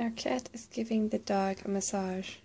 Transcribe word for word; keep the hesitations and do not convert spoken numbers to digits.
Our cat is giving the dog a massage.